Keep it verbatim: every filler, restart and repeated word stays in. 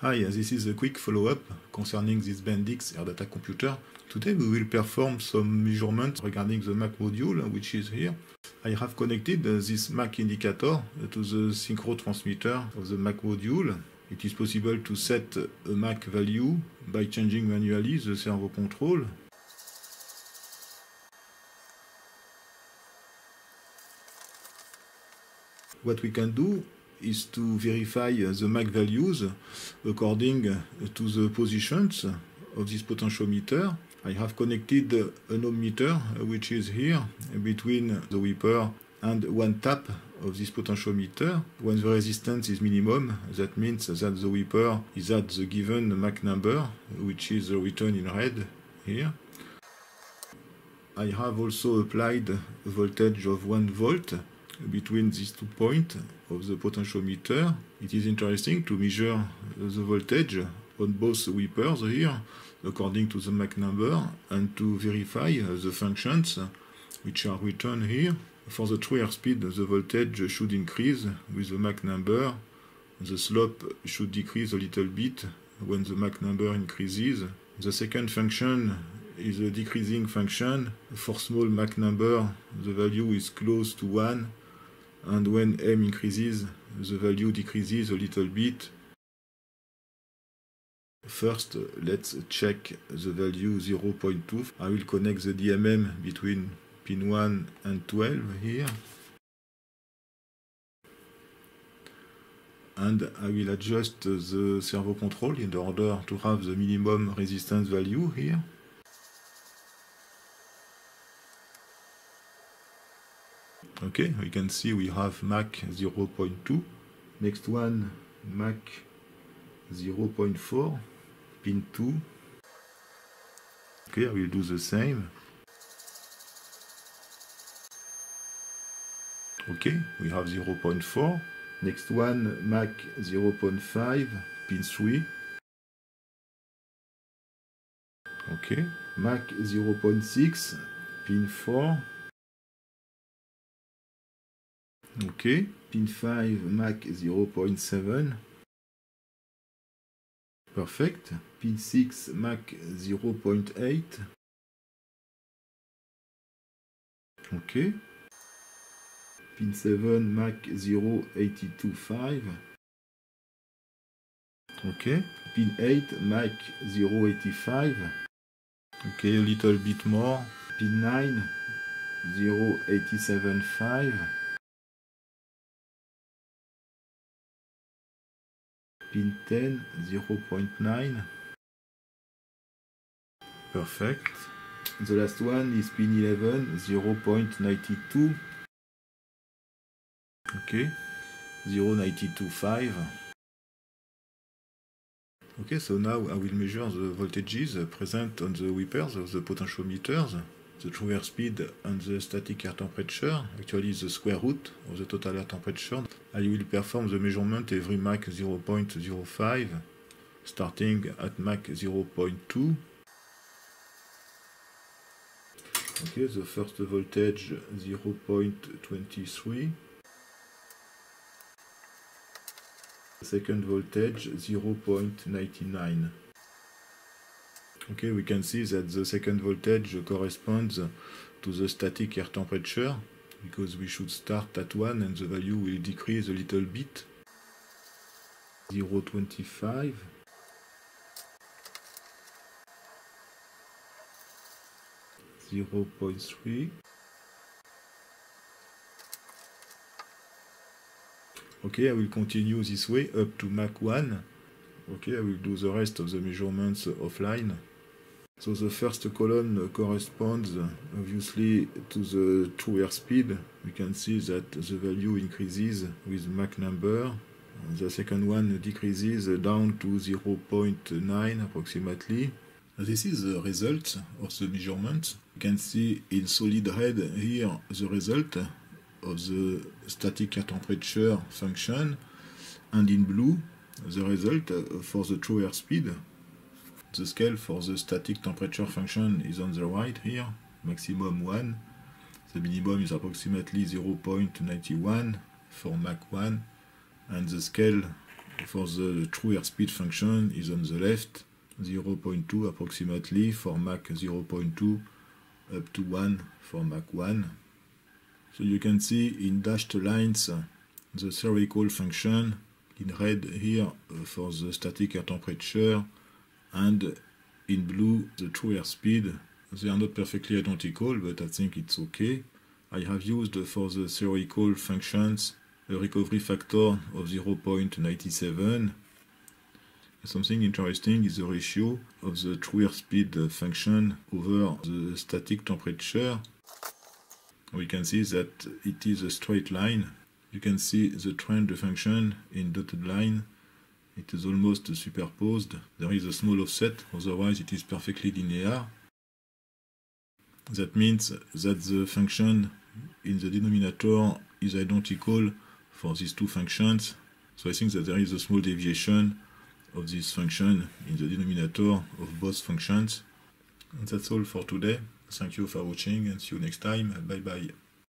Hi, this is a quick follow-up concerning this Bendix air data computer. Today we will perform some measurements regarding the Mach module, which is here. I have connected this Mach indicator to the synchro transmitter of the Mach module. It is possible to set a Mach value by changing manually the servo control. What we can do is to verify the Mach values according to the positions of this potentiometer. I have connected an ohmmeter, which is here between the wiper and one tap of this potentiometer. When the resistance is minimum, that means that the wiper is at the given Mach number, which is written in red here. I have also applied a voltage of one volt between these two points of the potentiometer. It is interesting to measure the voltage on both wipers here according to the Mach number and to verify the functions which are written here. For the true airspeed, the voltage should increase with the Mach number. The slope should decrease a little bit when the Mach number increases. The second function is a decreasing function. For small Mach number, the value is close to one, and when m increases, the value decreases a little bit. First, let's check the value zero point two. I will connect the D M M between pin one and twelve here. And I will adjust the servo control in order to have the minimum resistance value here. Okay, we can see we have Mach zero point two. Next one, Mach zero point four, pin two. Okay, I will do the same. Okay, we have zero point four. Next one, Mach zero point five, pin three. Okay, Mach zero point six, pin four. Ok, pin five, Mach zero point seven. Perfect. Pin six, Mach zero point eight. Ok. Pin seven, Mach zero point eight two five. Ok. Pin eight, Mach zero point eight five. Ok, a little bit more. Pin nine, zero point eight seven five. Pin ten, zero point nine. Perfect. The last one is pin eleven, zero point nine two. Okay, zero point nine two five. Okay, so now I will measure the voltages present on the wipers of the potentiometers, the true air speed and the static air temperature, actually the square root of the total air temperature. I will perform the measurement every Mach zero point zero five, starting at Mach zero point two. Okay, the first voltage zero point two three. Second voltage zero point nine nine. Okay, we can see that the second voltage corresponds to the static air temperature, because we should start at one and the value will decrease a little bit. zero point two five. zero point three. Okay, I will continue this way up to Mach one. Okay, I will do the rest of the measurements offline. So the first column corresponds obviously to the true airspeed. We can see that the value increases with Mach number. The second one decreases down to zero point nine approximately. This is the result of the measurement. You can see in solid red here the result of the static air temperature function, and in blue the result for the true airspeed. The scale for the static temperature function is on the right here, maximum one. The minimum is approximately zero point nine one for Mach one, and the scale for the true airspeed function is on the left, zero point two approximately for Mach zero point two up to one for Mach one. So you can see in dashed lines the theoretical function, in red here for the static air temperature, and in blue the true airspeed. They are not perfectly identical, but I think it's okay. I have used for the theoretical functions a recovery factor of zero point nine seven. Something interesting is the ratio of the true airspeed function over the static temperature. We can see that it is a straight line. You can see the trend function in dotted line. It is almost superposed. There is a small offset, otherwise it is perfectly linear. That means that the function in the denominator is identical for these two functions. So I think that there is a small deviation of this function in the denominator of both functions. And that's all for today. Thank you for watching and see you next time. Bye bye.